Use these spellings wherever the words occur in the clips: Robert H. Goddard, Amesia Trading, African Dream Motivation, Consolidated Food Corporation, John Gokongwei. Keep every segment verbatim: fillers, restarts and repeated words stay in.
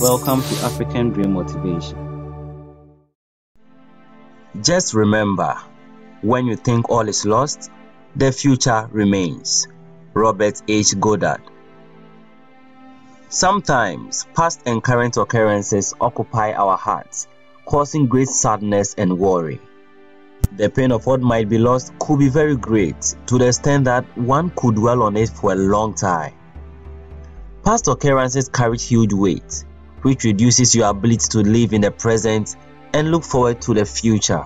Welcome to African Dream Motivation. Just remember, when you think all is lost, the future remains. Robert H. Goddard. Sometimes, past and current occurrences occupy our hearts, causing great sadness and worry. The pain of what might be lost could be very great, to the extent that one could dwell on it for a long time. Past occurrences carry huge weight, which reduces your ability to live in the present and look forward to the future.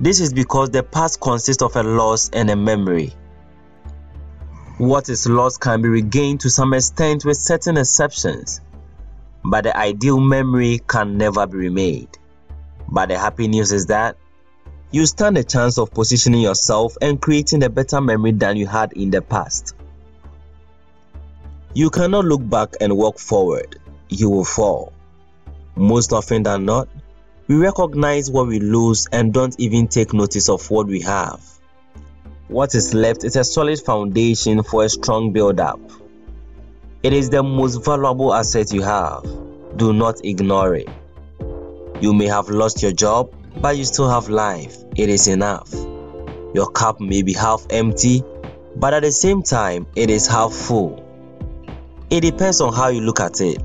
This is because the past consists of a loss and a memory. What is lost can be regained to some extent with certain exceptions, but the ideal memory can never be remade. But the happy news is that you stand a chance of positioning yourself and creating a better memory than you had in the past. You cannot look back and walk forward. You will fall. Most often than not, we recognize what we lose and don't even take notice of what we have. What is left is a solid foundation for a strong build-up. It is the most valuable asset you have. Do not ignore it. You may have lost your job, but you still have life. It is enough. Your cup may be half empty, but at the same time, it is half full. It depends on how you look at it.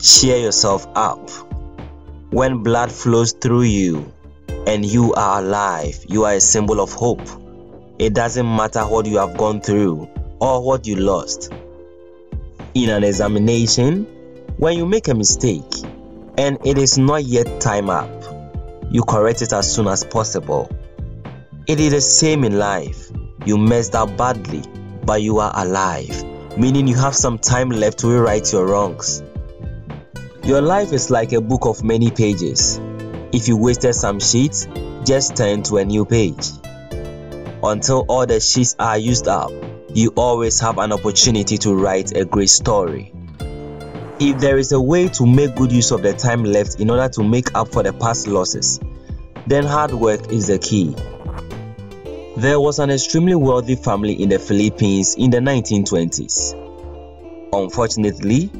Cheer yourself up. When blood flows through you and you are alive, you are a symbol of hope. It doesn't matter what you have gone through or what you lost. In an examination, when you make a mistake and it is not yet time up, you correct it as soon as possible. It is the same in life. You messed up badly, but you are alive, meaning you have some time left to rewrite your wrongs. Your life is like a book of many pages. If you wasted some sheets, just turn to a new page. Until all the sheets are used up, you always have an opportunity to write a great story. If there is a way to make good use of the time left in order to make up for the past losses, then hard work is the key. There was an extremely wealthy family in the Philippines in the nineteen twenties. Unfortunately,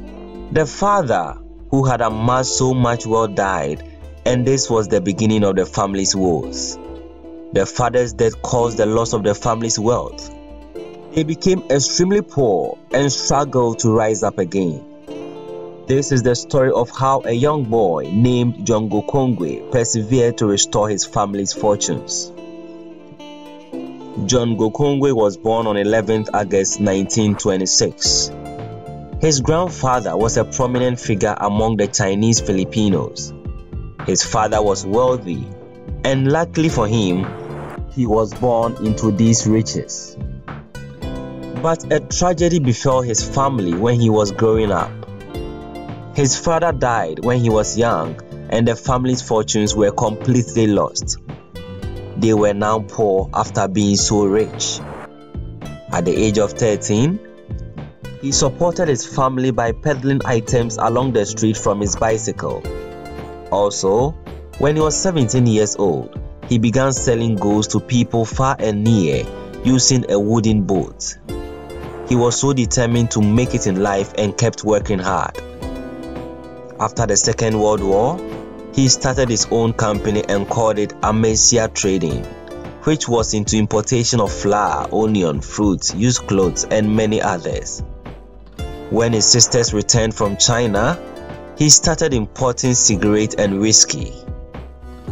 the father, who had amassed so much wealth, died, and this was the beginning of the family's woes. The father's death caused the loss of the family's wealth. They became extremely poor and struggled to rise up again. This is the story of how a young boy named John Gokongwei persevered to restore his family's fortunes. John Gokongwei was born on eleventh August nineteen twenty-six. His grandfather was a prominent figure among the Chinese Filipinos. His father was wealthy, and luckily for him, he was born into these riches. But a tragedy befell his family when he was growing up. His father died when he was young, and the family's fortunes were completely lost. They were now poor after being so rich. At the age of thirteen, he supported his family by peddling items along the street from his bicycle. Also, when he was seventeen years old, he began selling goods to people far and near using a wooden boat. He was so determined to make it in life and kept working hard. After the Second World War, he started his own company and called it Amesia Trading, which was into importation of flour, onion, fruits, used clothes, and many others. When his sisters returned from China, he started importing cigarettes and whiskey.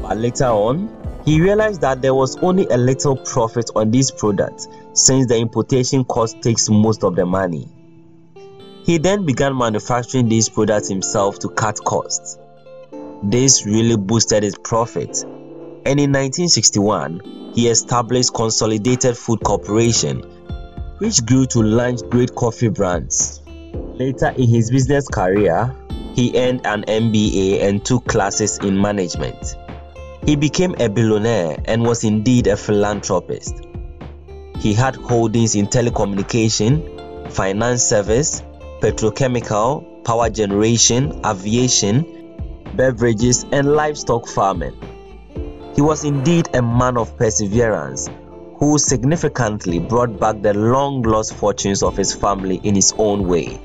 But later on, he realized that there was only a little profit on these products since the importation cost takes most of the money. He then began manufacturing these products himself to cut costs. This really boosted his profit, and in nineteen sixty-one, he established Consolidated Food Corporation, which grew to launch great coffee brands. Later in his business career, he earned an M B A and took classes in management. He became a billionaire and was indeed a philanthropist. He had holdings in telecommunication, finance service, petrochemical, power generation, aviation, beverages, and livestock farming. He was indeed a man of perseverance, who significantly brought back the long-lost fortunes of his family in his own way.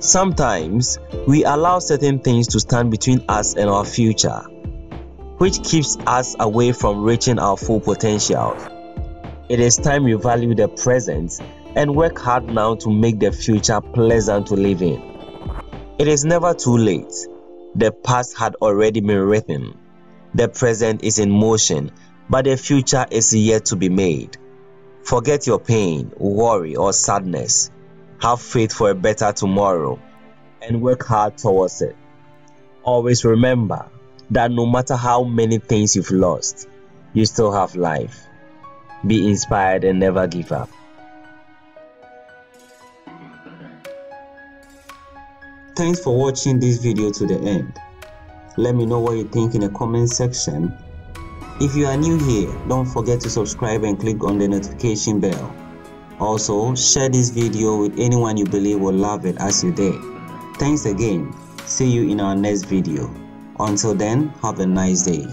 Sometimes, we allow certain things to stand between us and our future, which keeps us away from reaching our full potential. It is time we value the present and work hard now to make the future pleasant to live in. It is never too late. The past had already been written. The present is in motion, but the future is yet to be made. Forget your pain, worry, or sadness. Have faith for a better tomorrow and work hard towards it. Always remember that no matter how many things you've lost, you still have life. Be inspired and never give up. Thanks for watching this video to the end. Let me know what you think in the comment section. If you are new here, don't forget to subscribe and click on the notification bell. Also, share this video with anyone you believe will love it as you did. Thanks again. See you in our next video. Until then, have a nice day.